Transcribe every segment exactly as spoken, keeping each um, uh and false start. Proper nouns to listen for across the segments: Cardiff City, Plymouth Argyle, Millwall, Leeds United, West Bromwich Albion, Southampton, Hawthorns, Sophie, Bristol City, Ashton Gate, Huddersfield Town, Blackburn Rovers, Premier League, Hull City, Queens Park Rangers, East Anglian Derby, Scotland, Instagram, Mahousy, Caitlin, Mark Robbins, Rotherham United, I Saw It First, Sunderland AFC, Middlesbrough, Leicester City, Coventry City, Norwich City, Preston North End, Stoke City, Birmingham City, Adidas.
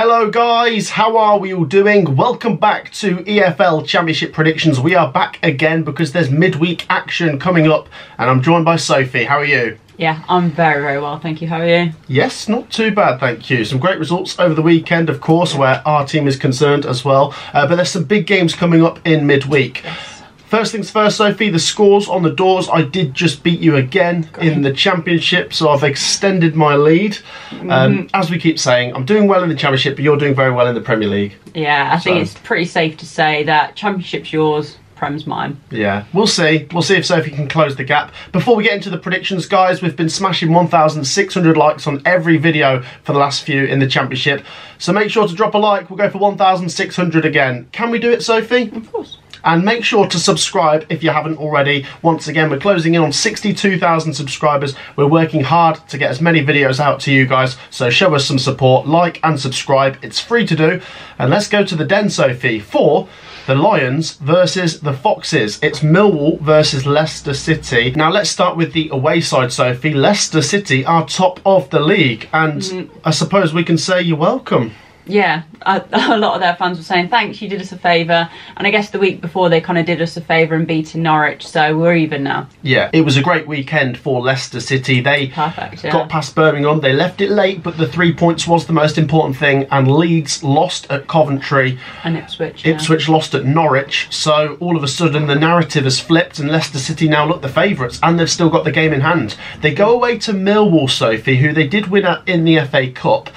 Hello guys, how are we all doing? Welcome back to E F L Championship Predictions. We are back again because there's midweek action coming up and I'm joined by Sophie. How are you? Yeah, I'm very, very well, thank you. How are you? Yes, not too bad, thank you. Some great results over the weekend, of course, where our team is concerned as well. Uh, but there's some big games coming up in midweek. Yes. First things first, Sophie, the scores on the doors. I did just beat you again Great. in the Championship, so I've extended my lead. Mm-hmm. um, as we keep saying, I'm doing well in the Championship, but you're doing very well in the Premier League. Yeah, I so. think it's pretty safe to say that Championship's yours, Prem's mine. Yeah, we'll see. We'll see if Sophie can close the gap. Before we get into the predictions, guys, we've been smashing one thousand six hundred likes on every video for the last few in the Championship. So make sure to drop a like. We'll go for one thousand six hundred again. Can we do it, Sophie? Of course. And make sure to subscribe if you haven't already. Once again, we're closing in on sixty-two thousand subscribers. We're working hard to get as many videos out to you guys, so show us some support. Like and subscribe, it's free to do. And let's go to the den, Sophie, for the Lions versus the Foxes. It's Millwall versus Leicester City. Now let's start with the away side, Sophie. Leicester City are top of the league, and mm. I suppose we can say you're welcome. Yeah, a, a lot of their fans were saying, thanks, you did us a favour. And I guess the week before they kind of did us a favour and beat Norwich, so we're even now. Yeah, it was a great weekend for Leicester City. They Perfect, yeah. got past Birmingham, they left it late, but the three points was the most important thing. And Leeds lost at Coventry. And Ipswich. Yeah. Ipswich lost at Norwich. So all of a sudden the narrative has flipped and Leicester City now look the favourites. And they've still got the game in hand. They go away to Millwall, Sophie, who they did win at in the F A Cup.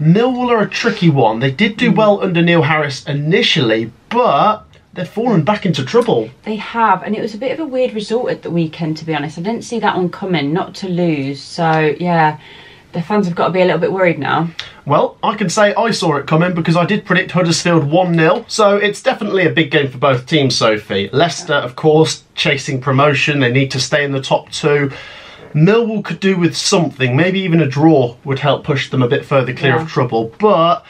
Millwall are a tricky one. They did do well under Neil Harris initially, but they've fallen back into trouble. They have, and it was a bit of a weird result at the weekend, to be honest. I didn't see that one coming, not to lose. So, yeah, the fans have got to be a little bit worried now. Well, I can say I saw it coming because I did predict Huddersfield one nil. So it's definitely a big game for both teams, Sophie. Leicester, of course, chasing promotion. They need to stay in the top two. Millwall could do with something. Maybe even a draw would help push them a bit further clear yeah. of trouble. But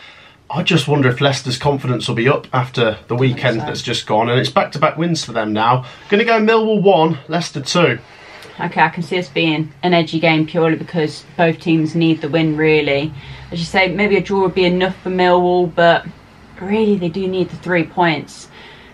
I just wonder if Leicester's confidence will be up after the weekend so. that's just gone. And it's back-to-back wins for them now. Going to go Millwall one, Leicester two. OK, I can see this being an edgy game purely because both teams need the win, really. As you say, maybe a draw would be enough for Millwall, but really they do need the three points.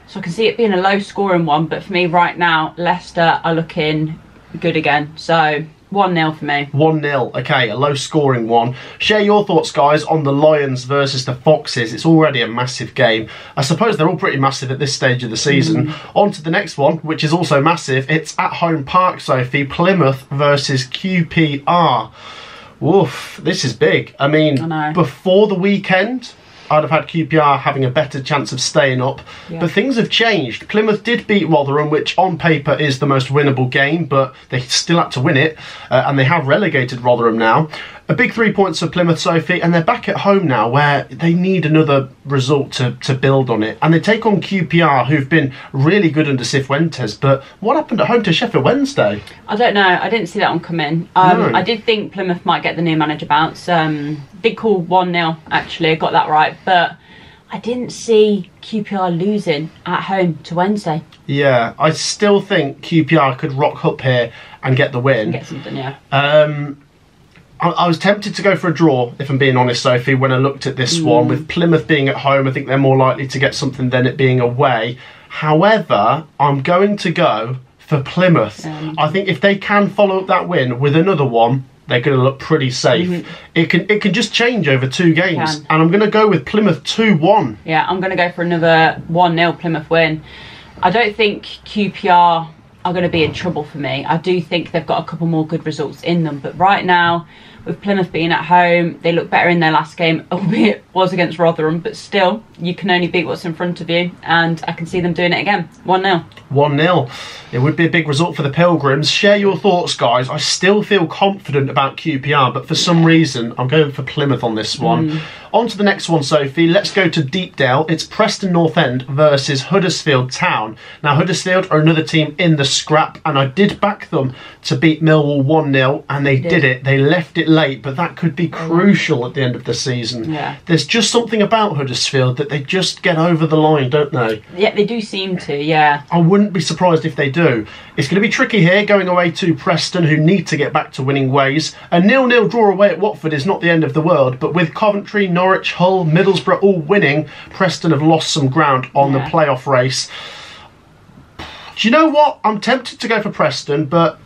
So I can see it being a low-scoring one. But for me right now, Leicester are looking good again, so one nil for me. one nil, okay, a low scoring one. Share your thoughts, guys, on the Lions versus the Foxes. It's already a massive game. I suppose they're all pretty massive at this stage of the season. Mm. On to the next one, which is also massive. It's at Home Park, Sophie. Plymouth versus Q P R. Woof, this is big. I mean, I before the weekend, I'd have had Q P R having a better chance of staying up. Yeah. But things have changed. Plymouth did beat Rotherham, which on paper is the most winnable game, but they still had to win it. Uh, and they have relegated Rotherham now. A big three points for Plymouth, Sophie. And they're back at home now where they need another result to, to build on it. And they take on Q P R, who've been really good under Sifuentes. But what happened at home to Sheffield Wednesday? I don't know. I didn't see that one come in. Um, no. I did think Plymouth might get the new manager bounce. Um, did call one nil, actually. I got that right. But I didn't see Q P R losing at home to Wednesday. Yeah, I still think Q P R could rock up here and get the win. Get something, yeah. Um, I, I was tempted to go for a draw, if I'm being honest, Sophie, when I looked at this mm. one. With Plymouth being at home, I think they're more likely to get something than it being away. However, I'm going to go for Plymouth. Um, I think if they can follow up that win with another one, they're going to look pretty safe. Mm-hmm. It can it can just change over two games. And I'm going to go with Plymouth two one. Yeah, I'm going to go for another one nil Plymouth win. I don't think Q P R are going to be in trouble for me. I do think they've got a couple more good results in them. But right now, with Plymouth being at home, they look better in their last game, albeit it was against Rotherham. But still, you can only beat what's in front of you. And I can see them doing it again. one nil. one nil. It would be a big result for the Pilgrims. Share your thoughts, guys. I still feel confident about Q P R, but for some reason, I'm going for Plymouth on this one. Mm. On to the next one, Sophie. Let's go to Deepdale. It's Preston North End versus Huddersfield Town. Now, Huddersfield are another team in the scrap, and I did back them to beat Millwall one nil, and they did. did it. They left it late, but that could be crucial at the end of the season. Yeah. There's just something about Huddersfield that they just get over the line, don't they? Yeah, they do seem to, yeah. I wouldn't be surprised if they do. It's going to be tricky here, going away to Preston, who need to get back to winning ways. A nil-nil draw away at Watford is not the end of the world, but with Coventry, Norwich, Hull, Middlesbrough all winning, Preston have lost some ground on yeah. the playoff race. Do you know what? I'm tempted to go for Preston, but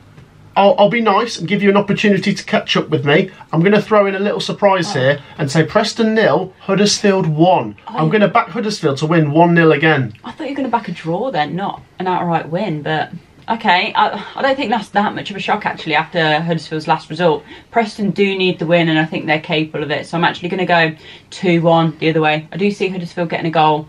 I'll, I'll be nice and give you an opportunity to catch up with me. I'm going to throw in a little surprise oh. here and say Preston nil, Huddersfield one. Oh. I'm going to back Huddersfield to win one nil again. I thought you were going to back a draw then, not an outright win, but okay. I, I don't think that's that much of a shock, actually, after Huddersfield's last result. Preston do need the win, and I think they're capable of it, so I'm actually going to go two one the other way. I do see Huddersfield getting a goal.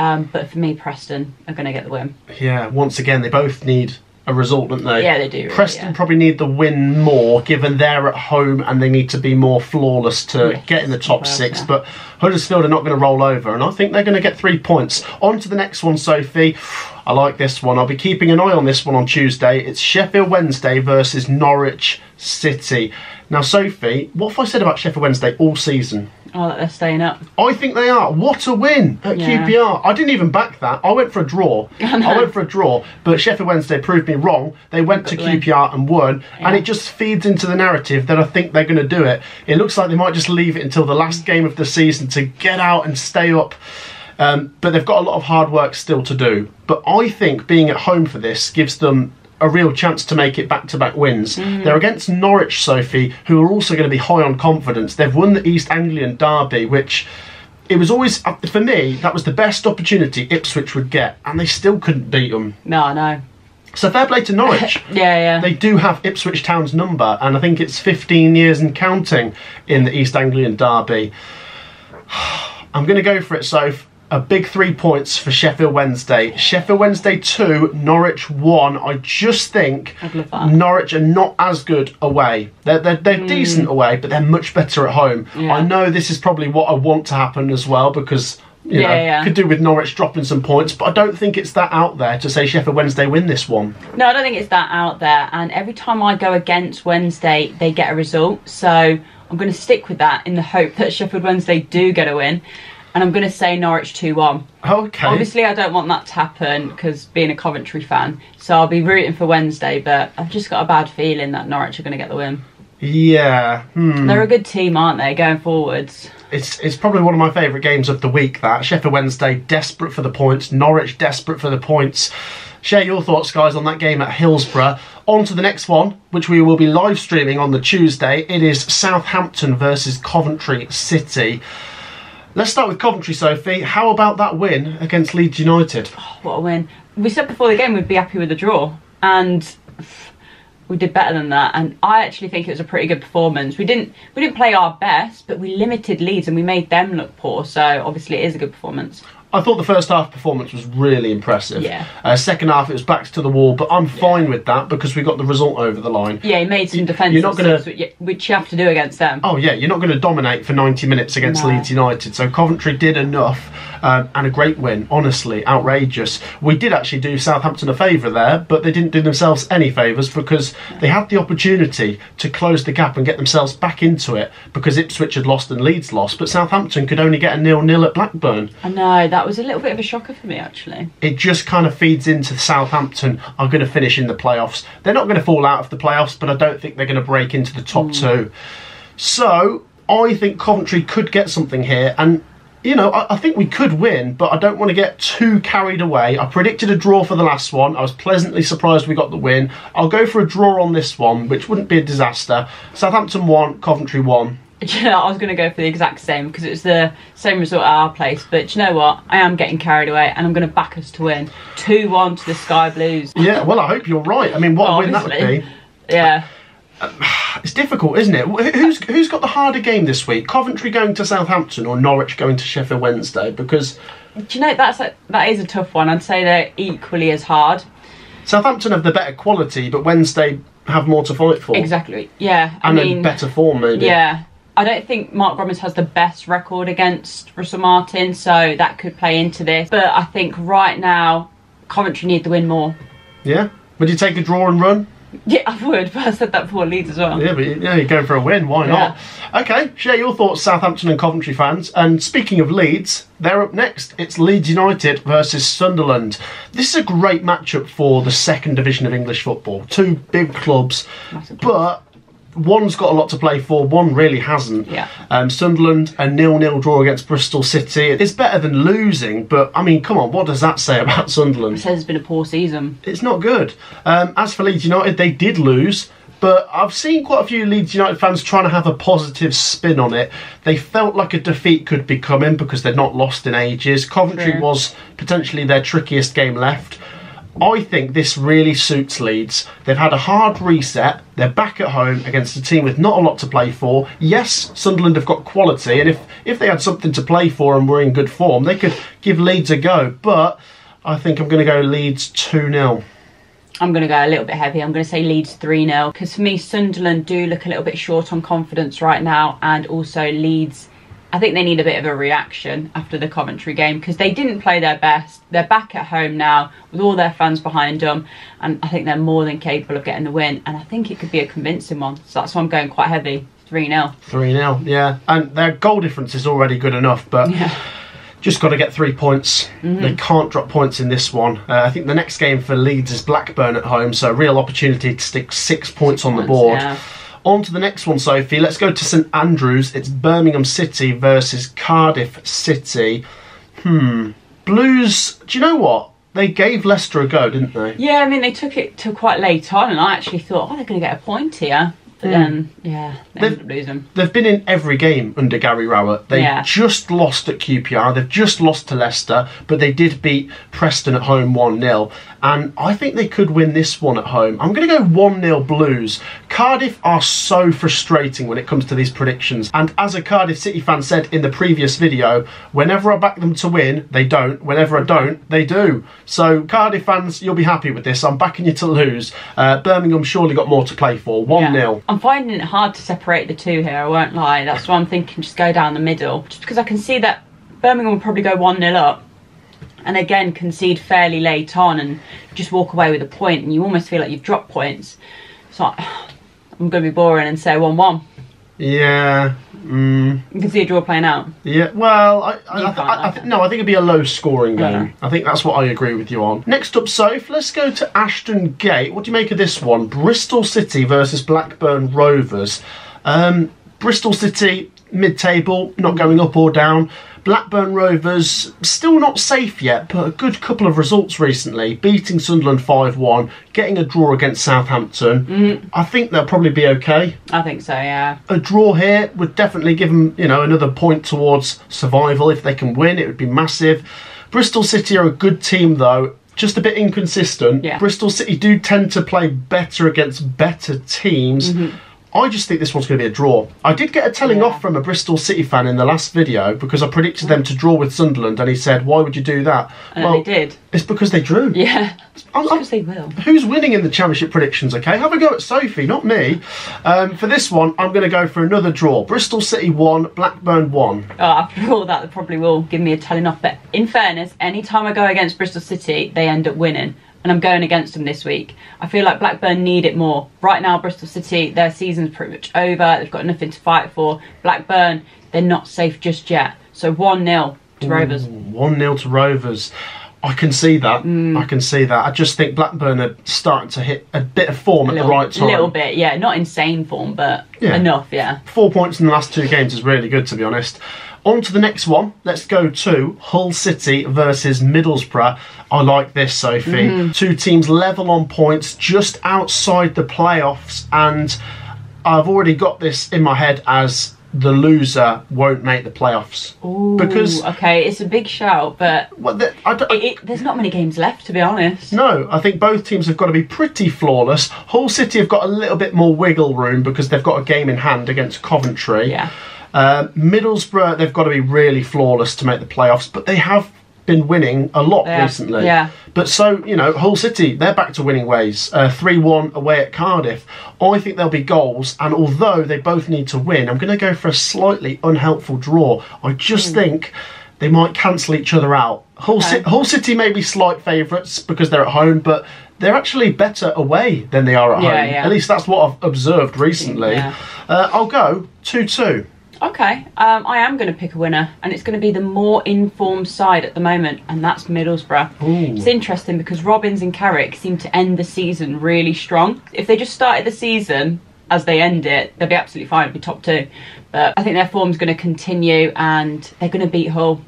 Um, but for me, Preston are going to get the win. Yeah, once again, they both need a result, don't they? Yeah, they do. Really, Preston yeah. probably need the win more, given they're at home and they need to be more flawless to yeah, get in the top well, six. Yeah. But Huddersfield are not going to roll over, and I think they're going to get three points. On to the next one, Sophie. I like this one. I'll be keeping an eye on this one on Tuesday. It's Sheffield Wednesday versus Norwich City. Now, Sophie, what have I said about Sheffield Wednesday all season? Oh, that they're staying up. I think they are. What a win at yeah. Q P R. I didn't even back that. I went for a draw. I, I went for a draw, but Sheffield Wednesday proved me wrong. They went to Q P R and won, yeah. and it just feeds into the narrative that I think they're going to do it. It looks like they might just leave it until the last game of the season to get out and stay up. Um, but they've got a lot of hard work still to do. But I think being at home for this gives them a real chance to make it back-to-back wins. Mm-hmm. They're against Norwich, Sophie, who are also going to be high on confidence. They've won the East Anglian Derby, which it was always, for me, that was the best opportunity Ipswich would get, and they still couldn't beat them. No, no. So fair play to Norwich. yeah, yeah. They do have Ipswich Town's number, and I think it's fifteen years and counting in the East Anglian Derby. I'm going to go for it, Soph. A big three points for Sheffield Wednesday. Sheffield Wednesday two, Norwich one. I just think Norwich are not as good away. They're, they're, they're mm. decent away, but they're much better at home. Yeah. I know this is probably what I want to happen as well, because you yeah, know, yeah. could do with Norwich dropping some points, but I don't think it's that out there to say Sheffield Wednesday win this one. No, I don't think it's that out there. And every time I go against Wednesday, they get a result. So I'm going to stick with that in the hope that Sheffield Wednesday do get a win. And I'm going to say Norwich two one. Okay. Obviously, I don't want that to happen because being a Coventry fan. So I'll be rooting for Wednesday, but I've just got a bad feeling that Norwich are going to get the win. Yeah. Hmm. They're a good team, aren't they, going forwards? It's it's probably one of my favourite games of the week, that. Sheffield Wednesday desperate for the points. Norwich desperate for the points. Share your thoughts, guys, on that game at Hillsborough. On to the next one, which we will be live streaming on the Tuesday. It is Southampton versus Coventry City. Let's start with Coventry, Sophie. How about that win against Leeds United? Oh, what a win. We said before the game we'd be happy with the draw, and we did better than that. And I actually think it was a pretty good performance. We didn't we didn't play our best, but we limited Leeds and we made them look poor, so obviously it is a good performance. I thought the first half performance was really impressive. Yeah. Uh, second half, it was backs to the wall, but I'm fine yeah. with that because we got the result over the line. Yeah, he made some defensive gonna... subs, which you have to do against them. Oh, yeah, you're not going to dominate for ninety minutes against no. Leeds United. So Coventry did enough um, and a great win, honestly, outrageous. We did actually do Southampton a favour there, but they didn't do themselves any favours because yeah. they had the opportunity to close the gap and get themselves back into it because Ipswich had lost and Leeds lost, but Southampton could only get a nil nil at Blackburn. I know, that That was a little bit of a shocker for me, actually. It just kind of feeds into Southampton are going to finish in the playoffs. They're not going to fall out of the playoffs, but I don't think they're going to break into the top mm. two. So I think Coventry could get something here. And, you know, I, I think we could win, but I don't want to get too carried away. I predicted a draw for the last one. I was pleasantly surprised we got the win. I'll go for a draw on this one, which wouldn't be a disaster. Southampton won, Coventry won. Do you know, I was going to go for the exact same because it was the same result at our place. But do you know what? I am getting carried away and I'm going to back us to win. two one to the Sky Blues. Yeah, well, I hope you're right. I mean, what well, a win obviously. that would be. Yeah. It's difficult, isn't it? Who's, who's got the harder game this week? Coventry going to Southampton or Norwich going to Sheffield Wednesday? Because... Do you know, that's a, that is a tough one. I'd say they're equally as hard. Southampton have the better quality, but Wednesday have more to fight for. Exactly, yeah. I and mean, a better form, maybe. Yeah. I don't think Mark Robbins has the best record against Russell Martin, so that could play into this. But I think right now, Coventry need the win more. Yeah? Would you take a draw and run? Yeah, I would, but I said that before Leeds as well. Yeah, but yeah, you're going for a win, why yeah. not? Okay, share your thoughts, Southampton and Coventry fans. And speaking of Leeds, they're up next. It's Leeds United versus Sunderland. This is a great matchup for the second division of English football. Two big clubs, massive, but one's got a lot to play for, one really hasn't. Yeah. Um, Sunderland, a nil nil draw against Bristol City. It's better than losing, but, I mean, come on, what does that say about Sunderland? It says it's been a poor season. It's not good. Um, as for Leeds United, they did lose, but I've seen quite a few Leeds United fans trying to have a positive spin on it. They felt like a defeat could be coming because they'd not lost in ages. Coventry True. was potentially their trickiest game left. I think this really suits Leeds. They've had a hard reset. They're back at home against a team with not a lot to play for. Yes, Sunderland have got quality, and if, if they had something to play for and were in good form, they could give Leeds a go. But I think I'm going to go Leeds two nil. I'm going to go a little bit heavy. I'm going to say Leeds three nil. Because for me, Sunderland do look a little bit short on confidence right now. And also Leeds, I think they need a bit of a reaction after the Coventry game because they didn't play their best. They're back at home now with all their fans behind them, and I think they're more than capable of getting the win, and I think it could be a convincing one. So that's why I'm going quite heavy. three nil. three nil, yeah. And their goal difference is already good enough, but yeah. just got to get three points. Mm-hmm. They can't drop points in this one. Uh, I think the next game for Leeds is Blackburn at home, so a real opportunity to stick six points six on points, the board. Yeah. On to the next one, Sophie. Let's go to St Andrews. It's Birmingham City versus Cardiff City. Hmm. Blues, do you know what? They gave Leicester a go, didn't they? Yeah, I mean, they took it to quite late on, and I actually thought, oh, they're going to get a point here. But mm. then, yeah, they they've, ended up losing. They've been in every game under Gary Rowett. They yeah. just lost at Q P R. They've just lost to Leicester, but they did beat Preston at home one nil. And I think they could win this one at home. I'm going to go one nil Blues. Cardiff are so frustrating when it comes to these predictions. And as a Cardiff City fan said in the previous video, whenever I back them to win, they don't. Whenever I don't, they do. So Cardiff fans, you'll be happy with this. I'm backing you to lose. Uh, Birmingham surely got more to play for. one nil. Yeah. I'm finding it hard to separate the two here, I won't lie. That's why I'm thinking just go down the middle. Just because I can see that Birmingham will probably go one nil up. And again, concede fairly late on and just walk away with a point, and you almost feel like you've dropped points. So I'm going to be boring and say one one. Yeah. Mm. You can see a draw playing out. Yeah, well, I, I, I, like I th it. no, I think it'd be a low-scoring game. Yeah. I think that's what I agree with you on. Next up, Soph, let's go to Ashton Gate. What do you make of this one? Bristol City versus Blackburn Rovers. Um, Bristol City, mid-table, not going up or down. Blackburn Rovers, still not safe yet, but a good couple of results recently. Beating Sunderland five one, getting a draw against Southampton. Mm. I think they'll probably be okay. I think so, yeah. A draw here would definitely give them, you know, another point towards survival. If they can win, it would be massive. Bristol City are a good team, though. Just a bit inconsistent. Yeah. Bristol City do tend to play better against better teams. Mm-hmm. I just think this one's going to be a draw. I did get a telling yeah. off from a Bristol City fan in the last video because I predicted them to draw with Sunderland, and he said, why would you do that? And well, they did. It's because they drew. Yeah, it's because they will. Who's winning in the Championship predictions, okay? Have a go at Sophie, not me. Um, for this one, I'm going to go for another draw. Bristol City one, Blackburn one. Oh, after all that, they probably will give me a telling off. But in fairness, any time I go against Bristol City, they end up winning. And I'm going against them this week. I feel like Blackburn need it more. Right now, Bristol City, their season's pretty much over. They've got nothing to fight for. Blackburn, they're not safe just yet. So one nil to Ooh, Rovers. one nil to Rovers. I can see that. Mm. I can see that. I just think Blackburn are starting to hit a bit of form a at little, the right time. A little bit, yeah. Not insane form, but yeah. enough, yeah. Four points in the last two games is really good, to be honest. On to the next one. Let's go to Hull City versus Middlesbrough. I like this, Sophie. Mm-hmm. Two teams level on points, just outside the playoffs, and I've already got this in my head as the loser won't make the playoffs. Ooh, because okay, it's a big shout, but well, the, I don't, I, it, it, there's not many games left, to be honest. No, I think both teams have got to be pretty flawless. Hull City have got a little bit more wiggle room because they've got a game in hand against Coventry. Yeah. Uh, Middlesbrough, they've got to be really flawless to make the playoffs, but they have been winning a lot yeah. recently. Yeah. But so, you know, Hull City, they're back to winning ways. three one uh, away at Cardiff. I think there'll be goals, and although they both need to win, I'm going to go for a slightly unhelpful draw. I just mm. think they might cancel each other out. Hull, okay. Hull City may be slight favourites because they're at home, but they're actually better away than they are at yeah, home. Yeah. At least that's what I've observed recently. Yeah. Uh, I'll go two two. Okay, um, I am going to pick a winner, and it's going to be the more informed side at the moment, and that's Middlesbrough. Ooh. It's interesting because Robbins and Carrick seem to end the season really strong. If they just started the season as they end it, they'll be absolutely fine, it'll be top two. But I think their form's going to continue, and they're going to beat Hull.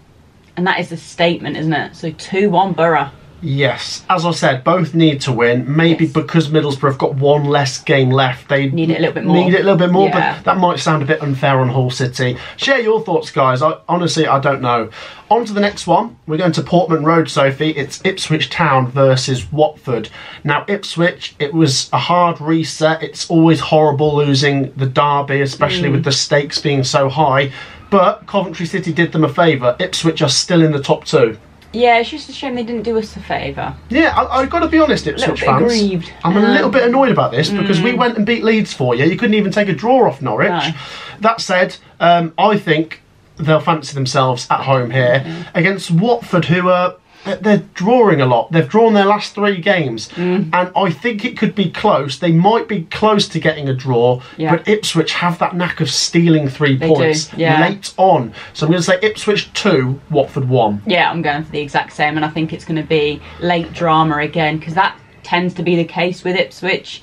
And that is a statement, isn't it? So two one Borough. Yes, as I said, both need to win. Maybe yes. because Middlesbrough have got one less game left, they need it a little bit more. Need it a little bit more, yeah. But that might sound a bit unfair on Hull City. Share your thoughts, guys. I, honestly, I don't know. On to the next one. We're going to Portman Road, Sophie. It's Ipswich Town versus Watford. Now, Ipswich, it was a hard reset. It's always horrible losing the derby, especially mm. with the stakes being so high. But Coventry City did them a favour. Ipswich are still in the top two. Yeah, it's just a shame they didn't do us a favour. Yeah, I, I've got to be honest, Ipswich fans. A little bit aggrieved. I'm um, a little bit annoyed about this because mm. we went and beat Leeds for you. You couldn't even take a draw off Norwich. No. That said, um, I think they'll fancy themselves at home here mm. against Watford, who are... They're drawing a lot. They've drawn their last three games. Mm. And I think it could be close. They might be close to getting a draw. Yeah. But Ipswich have that knack of stealing three they points yeah. late on. So I'm going to say Ipswich two, Watford one. Yeah, I'm going for the exact same. And I think it's going to be late drama again. Because that tends to be the case with Ipswich.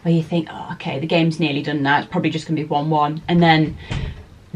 Where you think, oh, okay, the game's nearly done now. It's probably just going to be one one. And then...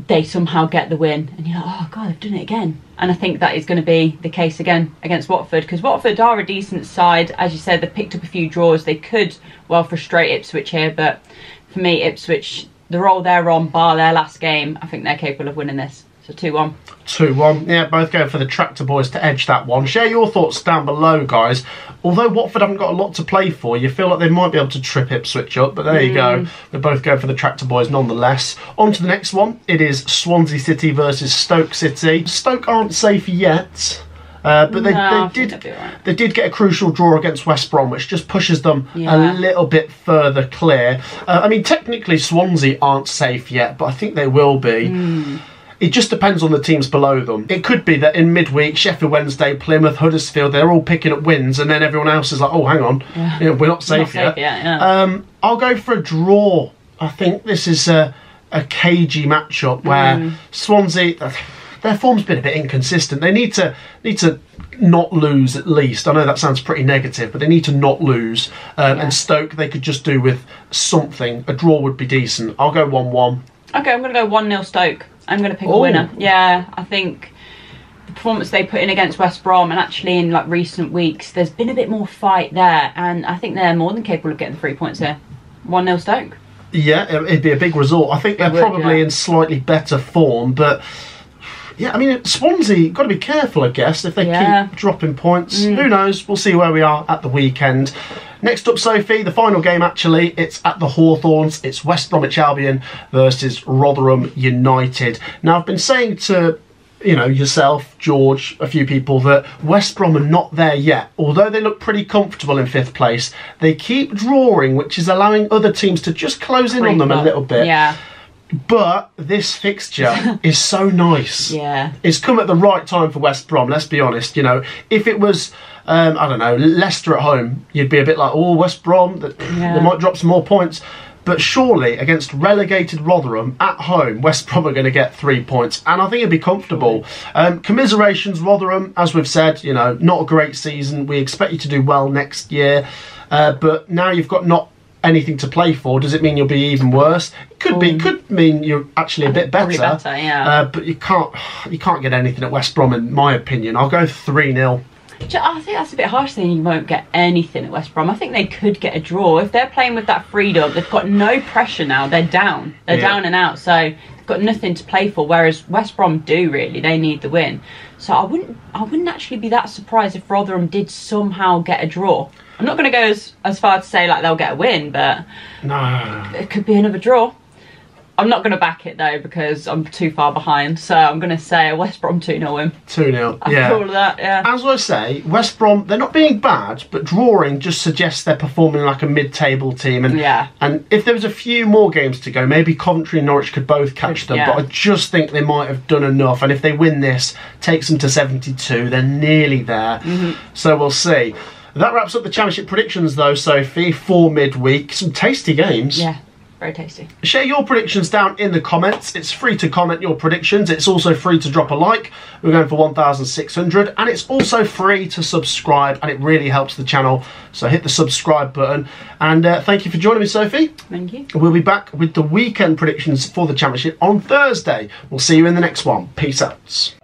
they somehow get the win and you're like, oh god, they've done it again. And I think that is going to be the case again against Watford, because Watford are a decent side. As you said, they picked up a few draws. They could well frustrate Ipswich here, but for me, Ipswich, the role they're on bar their last game, I think they're capable of winning this. So two one. two one. Yeah, both going for the Tractor Boys to edge that one. Share your thoughts down below, guys. Although Watford haven't got a lot to play for, you feel like they might be able to trip Ipswich up, but there mm. you go. They're both going for the Tractor Boys nonetheless. On to the next one. It is Swansea City versus Stoke City. Stoke aren't safe yet. Uh, but they, no, they did right. they did get a crucial draw against West Brom, which just pushes them yeah. a little bit further clear. Uh, I mean, technically Swansea aren't safe yet, but I think they will be. Mm. It just depends on the teams below them. It could be that in midweek, Sheffield Wednesday, Plymouth, Huddersfield, they're all picking up wins, and then everyone else is like, oh, hang on, yeah. you know, we're not safe not yet. Safe yet yeah. um, I'll go for a draw. I think this is a, a cagey matchup where mm. Swansea, their form's been a bit inconsistent. They need to need to not lose at least. I know that sounds pretty negative, but they need to not lose. Um, yeah. And Stoke, they could just do with something. A draw would be decent. I'll go one one. Okay, I'm going to go one nil Stoke. I'm going to pick Ooh. a winner. Yeah, I think the performance they put in against West Brom, and actually in like recent weeks, there's been a bit more fight there, and I think they're more than capable of getting three points here. one nil Stoke. Yeah, it'd be a big result. I think it they're would, probably yeah. in slightly better form, but yeah, I mean, Swansea, got to be careful, I guess, if they yeah. keep dropping points. Mm. Who knows? We'll see where we are at the weekend. Next up, Sophie, the final game, actually, it's at the Hawthorns. It's West Bromwich Albion versus Rotherham United. Now, I've been saying to, you know, yourself, George, a few people, that West Brom are not there yet. Although they look pretty comfortable in fifth place, they keep drawing, which is allowing other teams to just close in on them a little bit. Yeah. But this fixture is so nice. Yeah. It's come at the right time for West Brom, let's be honest. You know, if it was, um, I don't know, Leicester at home, you'd be a bit like, oh, West Brom, that, yeah. they might drop some more points. But surely, against relegated Rotherham at home, West Brom are going to get three points. And I think it'd be comfortable. Um, commiserations, Rotherham, as we've said, you know, not a great season. We expect you to do well next year. Uh, but now you've got not anything to play for. Does it mean you'll be even worse? It could Ooh. be. Could mean you're actually a bit better. better yeah. uh, but you can't you can't get anything at West Brom, in my opinion. I'll go three nil. I think that's a bit harsh saying you won't get anything at West Brom. I think they could get a draw. If they're playing with that freedom, they've got no pressure now. They're down. They're yeah. down and out. So they've got nothing to play for, whereas West Brom do, really. They need the win. So I wouldn't I wouldn't actually be that surprised if Rotherham did somehow get a draw. I'm not going to go as, as far to say like they'll get a win, but no. it could be another draw. I'm not going to back it, though, because I'm too far behind. So I'm going to say a West Brom two nil win. two nil, yeah. After all of that, yeah. As I say, West Brom, they're not being bad, but drawing just suggests they're performing like a mid-table team. And, yeah. and if there was a few more games to go, maybe Coventry and Norwich could both catch them. Yeah. But I just think they might have done enough. And if they win this, takes them to seventy-two. They're nearly there. Mm-hmm. So we'll see. That wraps up the Championship predictions though, Sophie, for midweek. Some tasty games. Yeah, very tasty. Share your predictions down in the comments. It's free to comment your predictions. It's also free to drop a like. We're going for one thousand six hundred. And it's also free to subscribe, and it really helps the channel. So hit the subscribe button. And uh, thank you for joining me, Sophie. Thank you. We'll be back with the weekend predictions for the Championship on Thursday. We'll see you in the next one. Peace out.